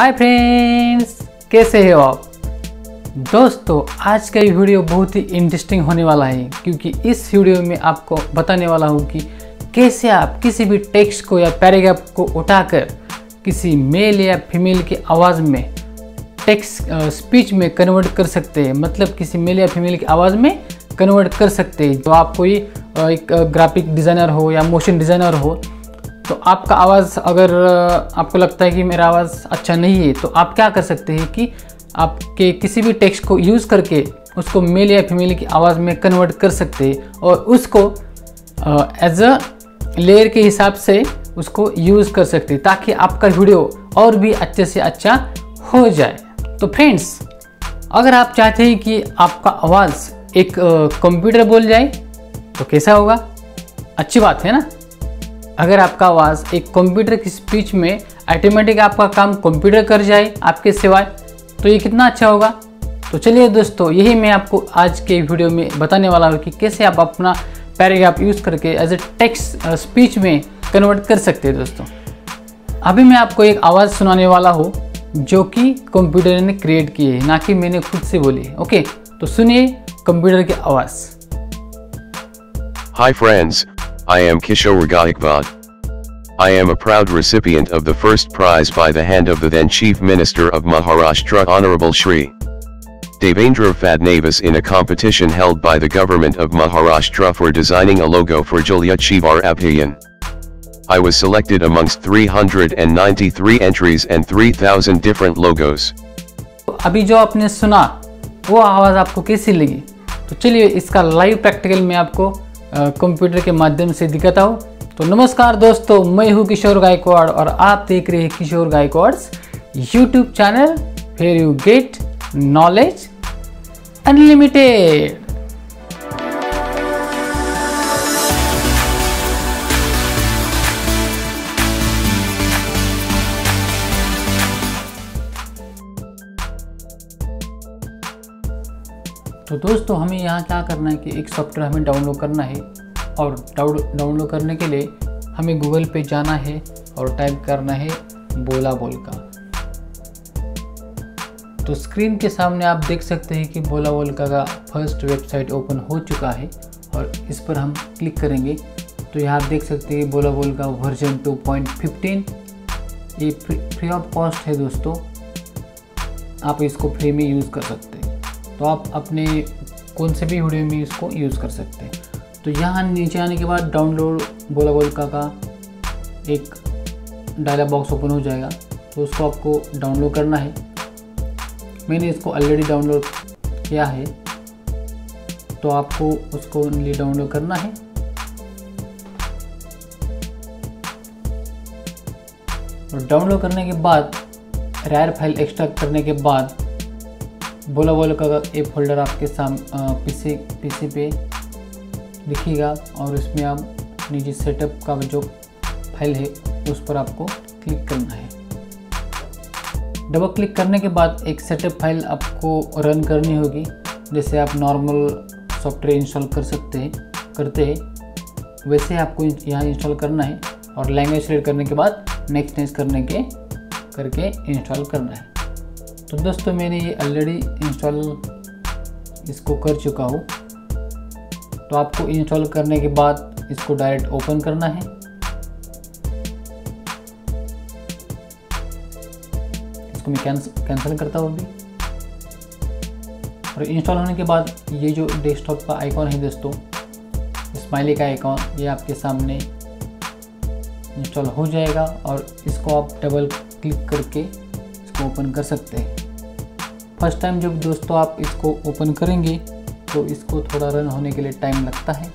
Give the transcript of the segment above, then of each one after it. Hi friends, कैसे हो आप दोस्तों। आज का ये वीडियो बहुत ही इंटरेस्टिंग होने वाला है क्योंकि इस वीडियो में आपको बताने वाला हूँ कि कैसे आप किसी भी टेक्स्ट को या पैराग्राफ को उठाकर किसी मेल या फीमेल की आवाज़ में टेक्स्ट स्पीच में कन्वर्ट कर सकते हैं। मतलब किसी मेल या फीमेल की आवाज़ में कन्वर्ट कर सकते हैं। तो आप कोई एक ग्राफिक डिज़ाइनर हो या मोशन डिज़ाइनर हो, तो आपका आवाज़ अगर आपको लगता है कि मेरा आवाज़ अच्छा नहीं है, तो आप क्या कर सकते हैं कि आपके किसी भी टेक्स्ट को यूज़ करके उसको मेल या फीमेल की आवाज़ में कन्वर्ट कर सकते हैं और उसको एज अ लेयर के हिसाब से उसको यूज़ कर सकते हैं ताकि आपका वीडियो और भी अच्छे से अच्छा हो जाए। तो फ्रेंड्स, अगर आप चाहते हैं कि आपका आवाज़ एक कंप्यूटर बोल जाए तो कैसा होगा, अच्छी बात है ना। अगर आपका आवाज़ एक कंप्यूटर की स्पीच में ऑटोमेटिक आपका काम कंप्यूटर कर जाए आपके सिवाय, तो ये कितना अच्छा होगा। तो चलिए दोस्तों, यही मैं आपको आज के वीडियो में बताने वाला हूँ कि कैसे आप अपना पैराग्राफ यूज़ करके एज ए टेक्स्ट स्पीच में कन्वर्ट कर सकते हैं। दोस्तों, अभी मैं आपको एक आवाज़ सुनाने वाला हूँ जो कि कंप्यूटर ने क्रिएट की है, ना कि मैंने खुद से बोली। ओके, तो सुनिए कंप्यूटर की आवाज़। Hi friends, I am Kishor Gaikwad. I am a proud recipient of the first prize by the hand of the then Chief Minister of Maharashtra Honorable Shri Devendra Fadnavis in a competition held by the government of Maharashtra for designing a logo for Jalyukt Shivar Abhiyan. I was selected amongst 393 entries and 3000 different logos. अभी जो आपने सुना वो आवाज़ आपको कैसी लगी? तो चलिए इसका लाइव प्रैक्टिकल में आपको कंप्यूटर के माध्यम से दिखाता हूँ। तो नमस्कार दोस्तों, मैं हूँ किशोर गायकवाड़ और आप देख रहे हैं Kishor Gaikwad's YouTube channel where you get knowledge unlimited. तो दोस्तों, हमें यहाँ क्या करना है कि एक सॉफ्टवेयर हमें डाउनलोड करना है और डाउनलोड करने के लिए हमें गूगल पे जाना है और टाइप करना है बोला बोलका। तो स्क्रीन के सामने आप देख सकते हैं कि बोला बोलका का फर्स्ट वेबसाइट ओपन हो चुका है और इस पर हम क्लिक करेंगे। तो यहाँ आप देख सकते हैं बोला बोलका वर्जन 2.15 ये फ्री ऑफ कॉस्ट है दोस्तों, आप इसको फ्री में यूज़ कर सकते हैं। तो आप अपने कौन से भी वीडियो में इसको यूज़ कर सकते हैं। तो यहाँ नीचे आने के बाद डाउनलोड बोला बोलका का एक डायलॉग बॉक्स ओपन हो जाएगा, तो उसको आपको डाउनलोड करना है। मैंने इसको ऑलरेडी डाउनलोड किया है, तो आपको उसको लिए डाउनलोड करना है। और डाउनलोड करने के बाद रायर फाइल एक्सट्रैक्ट करने के बाद बोला बोलका का एक फोल्डर आपके पीसी पे दिखेगा और इसमें आप निजी सेटअप का जो फाइल है उस पर आपको क्लिक करना है। डबल क्लिक करने के बाद एक सेटअप फाइल आपको रन करनी होगी, जैसे आप नॉर्मल सॉफ्टवेयर इंस्टॉल करते हैं वैसे आपको यहाँ इंस्टॉल करना है। और लैंग्वेज सेलेक्ट करने के बाद नेक्स्ट करके इंस्टॉल करना है। तो दोस्तों, मैंने ये ऑलरेडी इंस्टॉल इसको कर चुका हूँ, तो आपको इंस्टॉल करने के बाद इसको डायरेक्ट ओपन करना है। इसको मैं कैंसिल करता हूँ अभी। और इंस्टॉल होने के बाद ये जो डेस्कटॉप का आइकॉन है दोस्तों, स्माइली का आइकॉन, ये आपके सामने इंस्टॉल हो जाएगा और इसको आप डबल क्लिक करके ओपन कर सकते हैं। फर्स्ट टाइम जब दोस्तों आप इसको ओपन करेंगे तो इसको थोड़ा रन होने के लिए टाइम लगता है।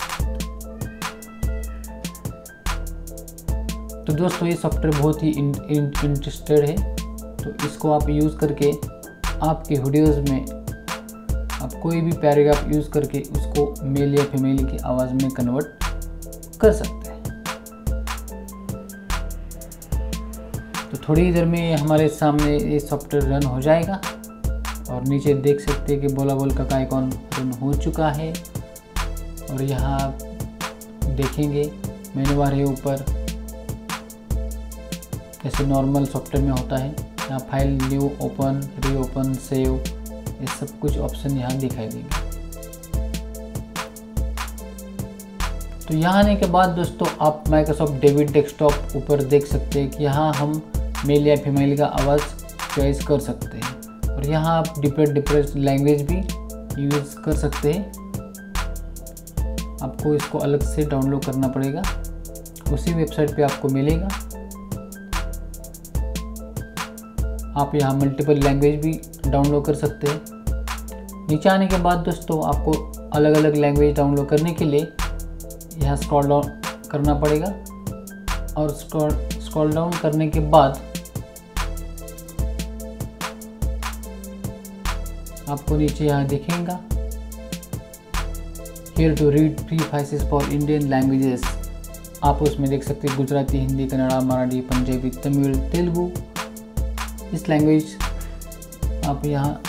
तो दोस्तों, ये सॉफ्टवेयर बहुत ही इंटरेस्टेड है, तो इसको आप यूज़ करके आपके वीडियोस में आप कोई भी पैराग्राफ यूज़ करके उसको मेल या फीमेल की आवाज़ में कन्वर्ट कर सकते हैं। तो थोड़ी देर में हमारे सामने ये सॉफ्टवेयर रन हो जाएगा और नीचे देख सकते हैं कि बोला बोलका का आइकॉन रन हो चुका है। और यहाँ आप देखेंगे मेनू बार है ऊपर, जैसे नॉर्मल सॉफ्टवेयर में होता है, यहाँ file new, open, reopen, save, ये सब कुछ ऑप्शन यहाँ दिखाई देंगे। तो यहाँ आने के बाद दोस्तों आप माइक्रोसॉफ्ट डेबिट डेस्कटॉप ऊपर देख सकते हैं कि यहाँ हम मेल या फीमेल का आवाज़ चॉइस कर सकते हैं और यहाँ आप डिफरेंट लैंग्वेज भी यूज़ कर सकते हैं। आपको इसको अलग से डाउनलोड करना पड़ेगा, उसी वेबसाइट पे आपको मिलेगा। आप यहाँ मल्टीपल लैंग्वेज भी डाउनलोड कर सकते हैं। नीचे आने के बाद दोस्तों आपको अलग अलग लैंग्वेज डाउनलोड करने के लिए यहाँ स्क्रॉल डाउन करना पड़ेगा और स्क्रॉल डाउन करने के बाद आपको नीचे यहाँ दिखेगा Here to read free faces for Indian languages। आप उसमें देख सकते हैं गुजराती, हिंदी, कन्नड़ा, मराठी, पंजाबी, तमिल, तेलुगू, इस लैंग्वेज आप यहाँ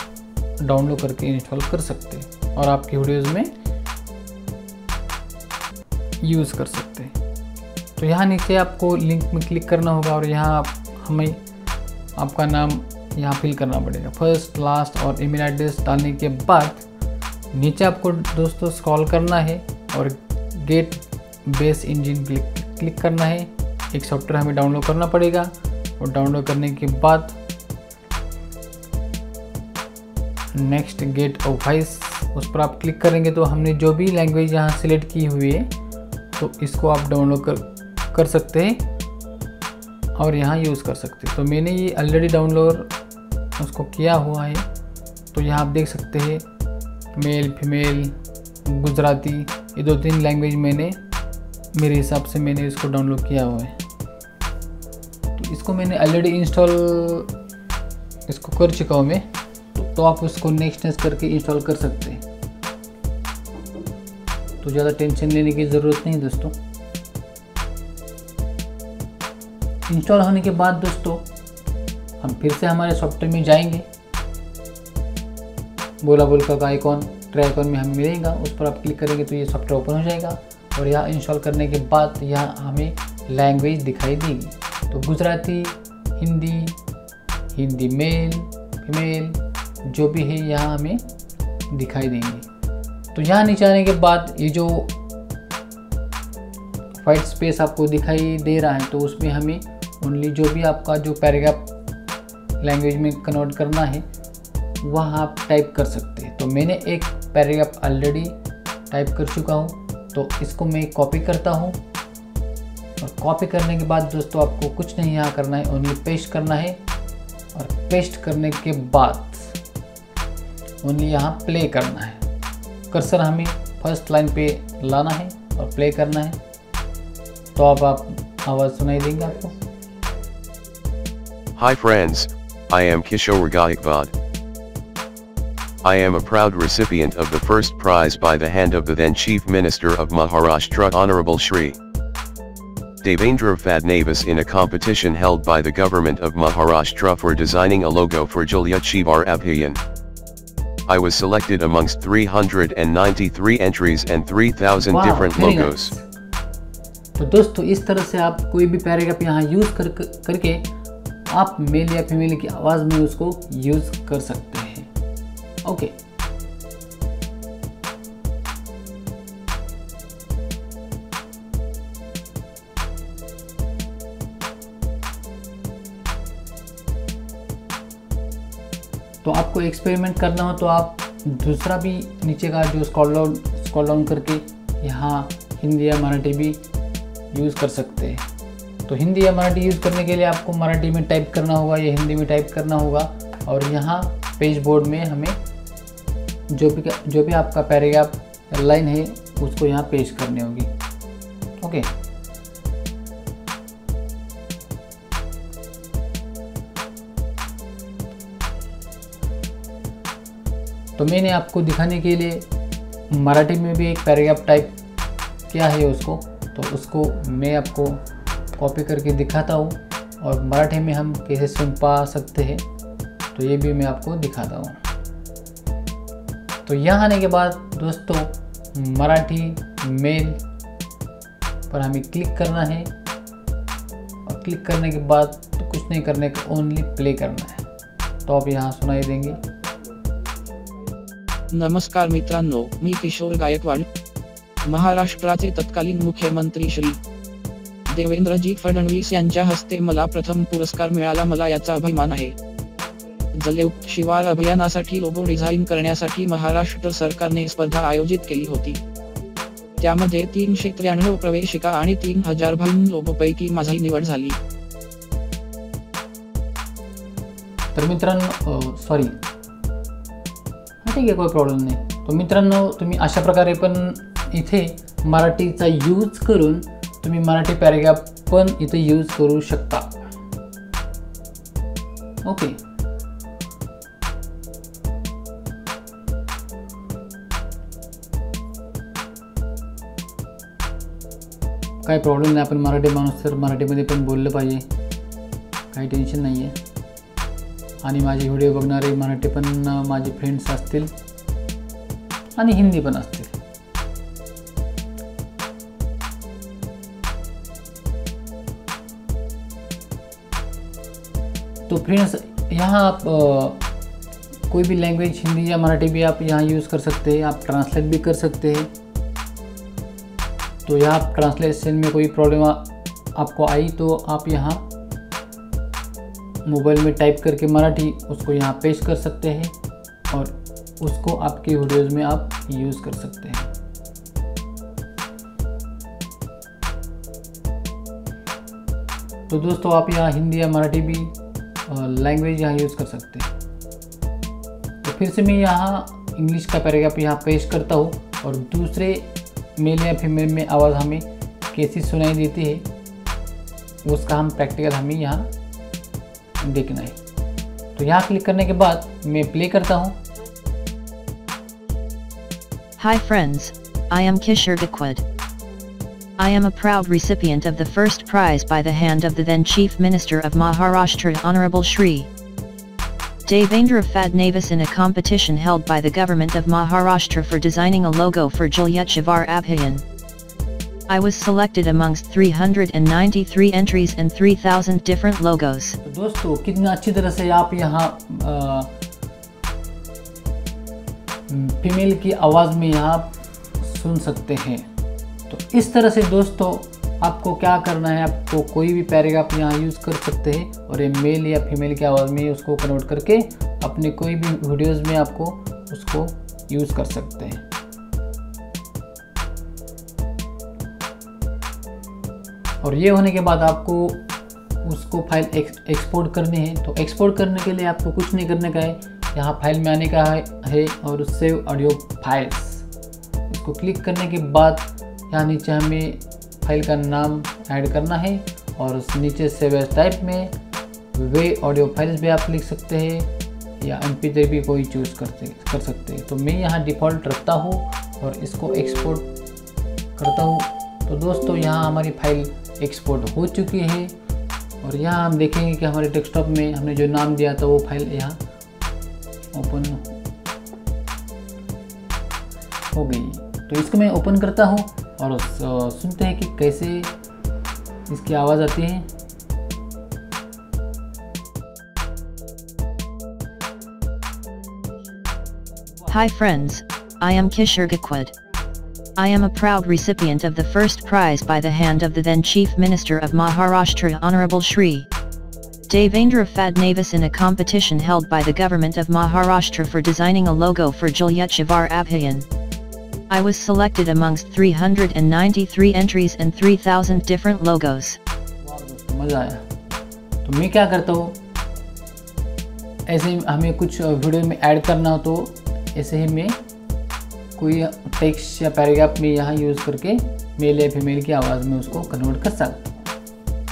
डाउनलोड करके इंस्टॉल कर सकते हैं और आपकी वीडियोज़ में यूज़ कर सकते हैं। तो यहाँ नीचे आपको लिंक में क्लिक करना होगा और यहाँ आप हमें आपका नाम यहाँ फिल करना पड़ेगा, फर्स्ट, लास्ट और ईमेल एड्रेस डालने के बाद नीचे आपको दोस्तों स्क्रॉल करना है और गेट बेस इंजन क्लिक करना है। एक सॉफ्टवेयर हमें डाउनलोड करना पड़ेगा और डाउनलोड करने के बाद नेक्स्ट गेट ऑफ वॉइस उस पर आप क्लिक करेंगे तो हमने जो भी लैंग्वेज यहाँ सिलेक्ट की हुई है तो इसको आप डाउनलोड कर सकते हैं और यहाँ यूज़ कर सकते हैं। तो मैंने ये ऑलरेडी डाउनलोड उसको किया हुआ है। तो यहाँ आप देख सकते हैं मेल, फीमेल, गुजराती, ये दो तीन लैंग्वेज मैंने मेरे हिसाब से मैंने इसको डाउनलोड किया हुआ है। तो इसको मैंने ऑलरेडी इंस्टॉल इसको कर चुका हूँ मैं। तो आप उसको नेक्स्ट करके इंस्टॉल कर सकते हैं। तो ज़्यादा टेंशन लेने की ज़रूरत नहीं दोस्तों। इंस्टॉल होने के बाद दोस्तों हम फिर से हमारे सॉफ्टवेयर में जाएंगे, बोला बोलका का आइकॉन ट्राइकॉन में हमें मिलेगा, उस पर आप क्लिक करेंगे तो ये सॉफ्टवेयर ओपन हो जाएगा और यहाँ इंस्टॉल करने के बाद यहाँ हमें लैंग्वेज दिखाई देगी। तो गुजराती, हिंदी, हिंदी मेल, फीमेल जो भी है यहाँ हमें दिखाई देंगे। तो यहाँ नीचे आने के बाद ये जो वाइट स्पेस आपको दिखाई दे रहा है तो उसमें हमें ओनली जो भी आपका जो पैराग्राफ लैंग्वेज में कन्वर्ट करना है वह आप टाइप कर सकते हैं। तो मैंने एक पैराग्राफ ऑलरेडी टाइप कर चुका हूँ तो इसको मैं कॉपी करता हूँ और कॉपी करने के बाद दोस्तों आपको कुछ नहीं यहाँ करना है, ओनली पेस्ट करना है और पेस्ट करने के बाद ओनली यहाँ प्ले करना है। कर्सर हमें फर्स्ट लाइन पे लाना है और प्ले करना है तो आप आवाज़ सुनाई देंगे आपको। Hi friends, I am Kishor Gaikwad. I am a proud recipient of the first prize by the hand of the then Chief Minister of Maharashtra Honorable Shri Devendra Fadnavis in a competition held by the government of Maharashtra for designing a logo for Jalyukt Shivar Abhiyan. I was selected amongst 393 entries and 3,000 different logos. तो दोस्तों इस तरह से आप कोई भी paragraph यहाँ use करके आप मेल या फीमेल की आवाज़ में उसको यूज़ कर सकते हैं। ओके तो आपको एक्सपेरिमेंट करना हो तो आप दूसरा भी नीचे का जो स्क्रॉल डाउन करके यहाँ हिंदी या मराठी भी यूज़ कर सकते हैं। तो हिंदी या मराठी यूज़ करने के लिए आपको मराठी में टाइप करना होगा या हिंदी में टाइप करना होगा और यहाँ पेज बोर्ड में हमें जो भी आपका पैराग्राफ लाइन है उसको यहाँ पेश करनी होगी। ओके तो मैंने आपको दिखाने के लिए मराठी में भी एक पैराग्राफ टाइप किया है उसको, तो उसको मैं आपको कॉपी करके दिखाता हूँ और मराठी में हम कैसे सुन पा सकते हैं तो ये भी मैं आपको दिखाता हूँ। तो यहाँ आने के बाद दोस्तों मराठी मेल पर हमें क्लिक करना है और क्लिक करने के बाद कुछ नहीं करने का, ओनली प्ले करना है। तो आप यहाँ सुनाई देंगे। नमस्कार मित्रांनो, मी किशोर गायकवाड। महाराष्ट्राचे तत्कालीन मुख्यमंत्री श्री देवेंद्रजी फडणवीस यांच्या हस्ते मला प्रथम पुरस्कार मिळाला, मला याचा अभिमान आहे। जलयुक्त शिवार अभियानासाठी लोगो डिझाइन करण्यासाठी महाराष्ट्र सरकारने स्पर्धा आयोजित केली होती। त्यामध्ये 393 प्रवेशिका आणि 3000 भयंकर लोगोपैकी माझी निवड झाली। तर मित्रांनो, सॉरी, ठीक आहे, कोई प्रॉब्लेम नाही। तो मित्रांनो, तुम्ही अशा प्रकारे पण इथे मराठीचा यूज करून तुम्ही मराठी पॅराग्राफ पण इथे यूज करू शकता। ओके, काय प्रॉब्लेम नाही। आपण मराठी माणूस तर मराठीमध्ये पण बोललं पाहिजे, काही टेन्शन नाही आहे। आणि माझे व्हिडिओ बघणारे मराठी पण माझे फ्रेंड्स असतील आणि हिंदी पण असतील। तो फ्रेंड्स, यहाँ आप कोई भी लैंग्वेज, हिंदी या मराठी भी आप यहाँ यूज़ कर सकते हैं, आप ट्रांसलेट भी कर सकते हैं। तो यहाँ ट्रांसलेशन में कोई प्रॉब्लम आपको आई तो आप यहाँ मोबाइल में टाइप करके मराठी उसको यहाँ पेश कर सकते हैं और उसको आपके वीडियोज़ में आप यूज़ कर सकते हैं। तो दोस्तों, आप यहाँ हिंदी या मराठी भी लैंग्वेज यहाँ यूज़ कर सकते हैं। तो फिर से मैं यहाँ इंग्लिश का पैराग्राफ यहाँ पेश करता हूँ और दूसरे मेल या फीमेल में आवाज़ हमें कैसी सुनाई देती है उसका हम प्रैक्टिकल हमें यहाँ देखना है। तो यहाँ क्लिक करने के बाद मैं प्ले करता हूँ। Hi friends, I am Kishor Gaikwad. I am a proud recipient of the first prize by the hand of the then Chief Minister of Maharashtra, Honorable Shri Devendra Fadnavis, in a competition held by the government of Maharashtra for designing a logo for Jalyukt Shivar Abhiyan. I was selected amongst 393 entries and 3000 different logos. तो दोस्तों, कितना अच्छी तरह से आप यहाँ female की आवाज़ में यहाँ सुन सकते हैं। तो इस तरह से दोस्तों, आपको क्या करना है, आपको कोई भी पैराग्राफ यहाँ यूज़ कर सकते हैं और ये मेल या फीमेल की आवाज़ में उसको कन्वर्ट करके अपने कोई भी वीडियोज़ में आपको उसको यूज़ कर सकते हैं। और ये होने के बाद आपको उसको फाइल एक्सपोर्ट करनी है। तो एक्सपोर्ट करने के लिए आपको कुछ नहीं करने का है, यहाँ फाइल में आने का है और सेव ऑडियो फाइल्स, इसको क्लिक करने के बाद यहाँ नीचे हमें फाइल का नाम ऐड करना है और उस नीचे सेव एज टाइप में वे ऑडियो फाइल्स भी आप लिख सकते हैं या MP3 भी कोई चूज़ कर सकते हैं। तो मैं यहाँ डिफ़ॉल्ट रखता हूँ और इसको एक्सपोर्ट करता हूँ। तो दोस्तों, यहाँ हमारी फाइल एक्सपोर्ट हो चुकी है और यहाँ हम देखेंगे कि हमारे डेस्कटॉप में हमने जो नाम दिया था वो फाइल यहाँ ओपन हो गई। तो इसको मैं ओपन करता हूँ और सुनते हैं कि कैसे इसकी आवाज़ आती है। Hi friends, I am Kishor Gaikwad. I am a proud recipient of the first prize by the hand of the then Chief Minister of Maharashtra, Honorable Shri Devendra Fadnavis, in a competition held by the government of Maharashtra for designing a logo for Jalyukt Shivar Abhiyan. I was selected amongst 393 entries and 3000 different logos. मज़ा आया। तो मैं क्या करता हूँ, ऐसे हमें कुछ वीडियो में ऐड करना हो तो ऐसे ही मैं कोई टेक्स्ट या पैराग्राफ में यहाँ यूज़ करके मेल या फीमेल की आवाज़ में उसको कन्वर्ट कर सकता हूँ।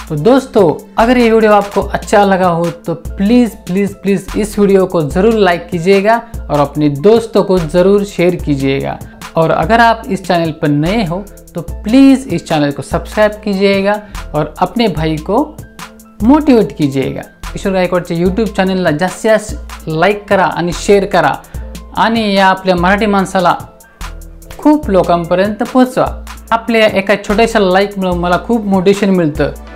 तो दोस्तों, अगर ये वीडियो आपको अच्छा लगा हो तो प्लीज़ प्लीज़ प्लीज़ इस वीडियो को ज़रूर लाइक कीजिएगा और अपने दोस्तों को ज़रूर शेयर कीजिएगा। और अगर आप इस चैनल पर नए हो तो प्लीज़ इस चैनल को सब्सक्राइब कीजिएगा और अपने भाई को मोटिवेट कीजिएगा। किशोर गायकवाडचे यूट्यूब चॅनलला जास्तीत जास्त लाईक करा आणि शेअर करा आणि या आपल्या मराठी माणसाला खूप लोकांपर्यंत पोहोचवा। आपल्या एका छोट्याशा लाईकमुळे मला खूप मोटिवेशन मिळतं।